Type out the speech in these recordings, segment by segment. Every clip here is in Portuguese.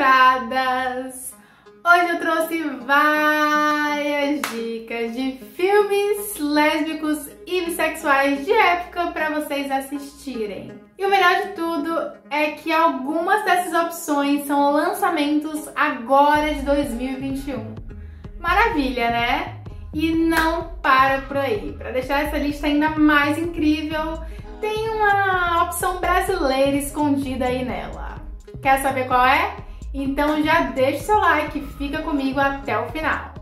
frustradas! Hoje eu trouxe várias dicas de filmes lésbicos e bissexuais de época para vocês assistirem. E o melhor de tudo é que algumas dessas opções são lançamentos agora de 2021. Maravilha, né? E não para por aí. Para deixar essa lista ainda mais incrível, tem uma opção brasileira escondida aí nela. Quer saber qual é? Então já deixa o seu like e fica comigo até o final.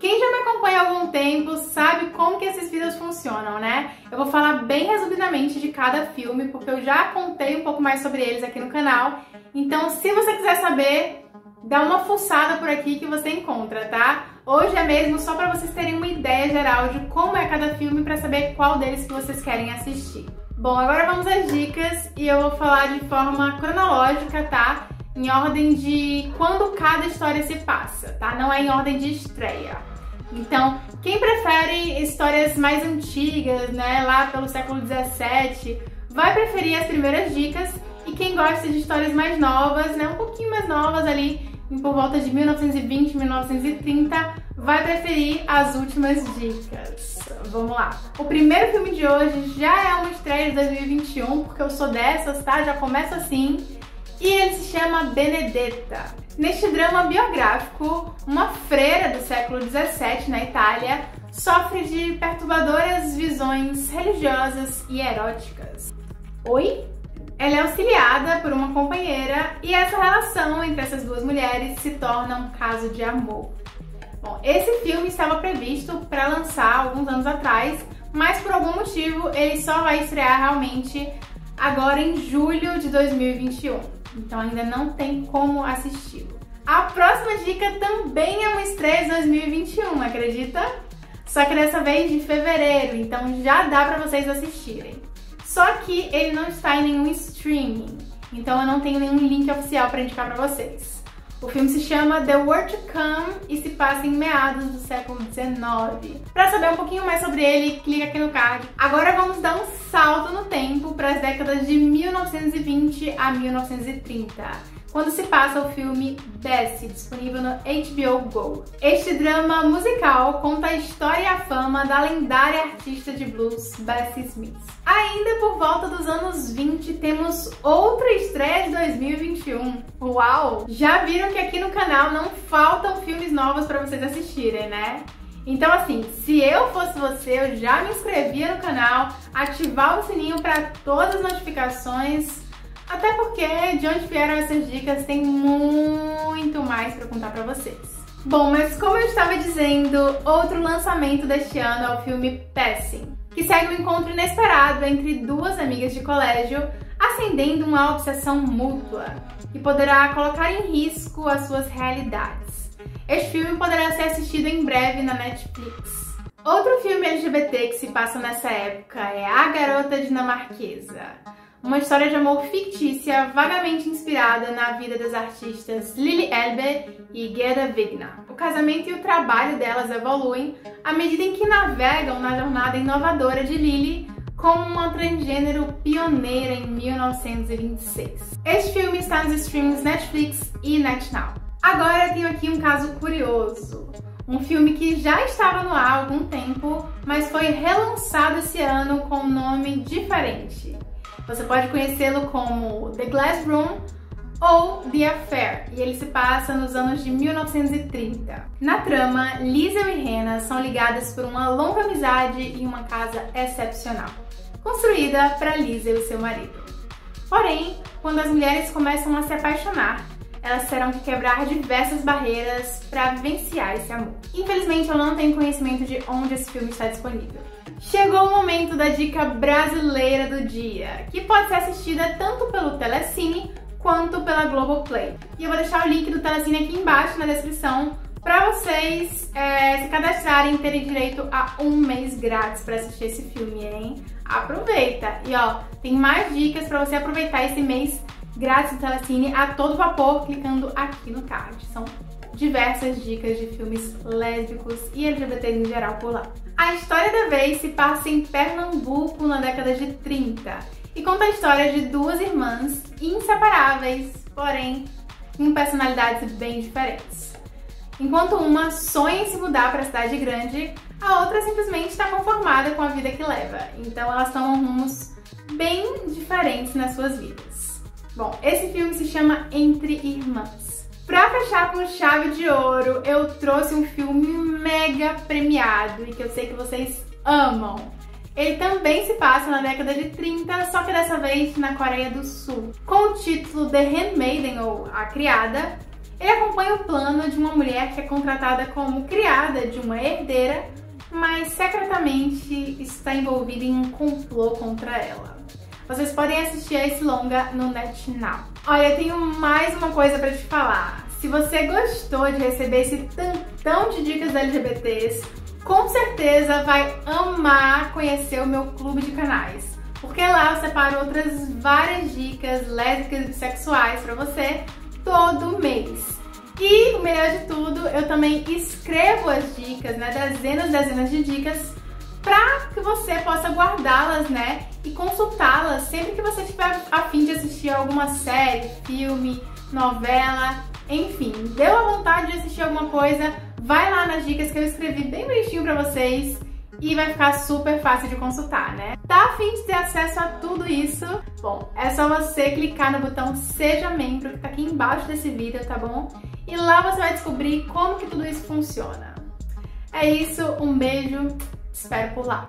Quem já me acompanha há algum tempo sabe como que esses vídeos funcionam, né? Eu vou falar bem resumidamente de cada filme, porque eu já contei um pouco mais sobre eles aqui no canal. Então se você quiser saber, dá uma fuçada por aqui que você encontra, tá? Hoje é mesmo só para vocês terem uma ideia geral de como é cada filme para saber qual deles que vocês querem assistir. Bom, agora vamos às dicas e eu vou falar de forma cronológica, tá? Em ordem de quando cada história se passa, tá? Não é em ordem de estreia. Então, quem prefere histórias mais antigas, né, lá pelo século XVII, vai preferir as primeiras dicas. E quem gosta de histórias mais novas, né, um pouquinho mais novas ali, por volta de 1920, 1930, vai preferir as últimas dicas. Vamos lá. O primeiro filme de hoje já é uma estreia de 2021, porque eu sou dessas, tá? Já começa assim. E ele se chama Benedetta. Neste drama biográfico, uma freira do século XVII na Itália sofre de perturbadoras visões religiosas e eróticas. Oi? Ela é auxiliada por uma companheira e essa relação entre essas duas mulheres se torna um caso de amor. Bom, esse filme estava previsto para lançar alguns anos atrás, mas por algum motivo ele só vai estrear realmente agora em julho de 2021. Então ainda não tem como assisti-lo. A próxima dica também é uma estreia de 2021, acredita? Só que dessa vez de fevereiro, então já dá para vocês assistirem. Só que ele não está em nenhum streaming, então eu não tenho nenhum link oficial para indicar para vocês. O filme se chama The World to Come e se passa em meados do século XIX. Para saber um pouquinho mais sobre ele, clica aqui no card. Agora vamos dar um salto no tempo para as décadas de 1920 a 1930, quando se passa o filme Bessie, disponível no HBO Go. Este drama musical conta a história e a fama da lendária artista de blues Bessie Smith. Ainda por volta dos anos 20, temos outra estreia de 2021. Uau! Já viram que aqui no canal não faltam filmes novos para vocês assistirem, né? Então assim, se eu fosse você, eu já me inscrevia no canal, ativava o sininho para todas as notificações. Até porque de onde vieram essas dicas tem muito mais para contar para vocês. Bom, mas como eu estava dizendo, outro lançamento deste ano é o filme Passing, que segue um encontro inesperado entre duas amigas de colégio, acendendo uma obsessão mútua, que poderá colocar em risco as suas realidades. Este filme poderá ser assistido em breve na Netflix. Outro filme LGBT que se passa nessa época é A Garota Dinamarquesa, uma história de amor fictícia, vagamente inspirada na vida das artistas Lily Elbe e Gerda Wegner. O casamento e o trabalho delas evoluem à medida em que navegam na jornada inovadora de Lily como uma transgênero pioneira em 1926. Este filme está nos streams Netflix e NetNow. Agora eu tenho aqui um caso curioso. Um filme que já estava no ar há algum tempo, mas foi relançado esse ano com um nome diferente. Você pode conhecê-lo como The Glass Room ou The Affair, e ele se passa nos anos de 1930. Na trama, Liesel e Hannah são ligadas por uma longa amizade e uma casa excepcional, construída para Liesel e seu marido. Porém, quando as mulheres começam a se apaixonar, elas terão que quebrar diversas barreiras para vivenciar esse amor. Infelizmente, eu não tenho conhecimento de onde esse filme está disponível. Chegou o momento da dica brasileira do dia, que pode ser assistida tanto pelo Telecine quanto pela Globoplay. E eu vou deixar o link do Telecine aqui embaixo na descrição para vocês se cadastrarem e terem direito a um mês grátis para assistir esse filme, hein? Aproveita! E ó, tem mais dicas para você aproveitar esse mês grátis do Telecine a todo vapor clicando aqui no card. São diversas dicas de filmes lésbicos e LGBT em geral por lá. A história da vez se passa em Pernambuco na década de 30 e conta a história de duas irmãs inseparáveis, porém com personalidades bem diferentes. Enquanto uma sonha em se mudar para a cidade grande, a outra simplesmente está conformada com a vida que leva, então elas tomam rumos bem diferentes nas suas vidas. Bom, esse filme se chama Entre Irmãs. Pra fechar com chave de ouro, eu trouxe um filme mega premiado e que eu sei que vocês amam. Ele também se passa na década de 30, só que dessa vez na Coreia do Sul. Com o título The Handmaiden, ou A Criada, ele acompanha o plano de uma mulher que é contratada como criada de uma herdeira, mas secretamente está envolvida em um complô contra ela. Vocês podem assistir a esse longa no NetNow. Olha, eu tenho mais uma coisa pra te falar. Se você gostou de receber esse tantão de dicas LGBTs, com certeza vai amar conhecer o meu clube de canais, porque lá eu separo outras várias dicas lésbicas e bissexuais pra você todo mês. E o melhor de tudo, eu também escrevo as dicas, né, dezenas de dicas, para que você possa guardá-las, né, e consultá-las sempre que você estiver a fim de assistir alguma série, filme, novela, enfim. Deu a vontade de assistir alguma coisa, vai lá nas dicas que eu escrevi bem bonitinho para vocês e vai ficar super fácil de consultar, né? Tá a fim de ter acesso a tudo isso? Bom, é só você clicar no botão Seja Membro, que tá aqui embaixo desse vídeo, tá bom? E lá você vai descobrir como que tudo isso funciona. É isso, um beijo, espero por lá.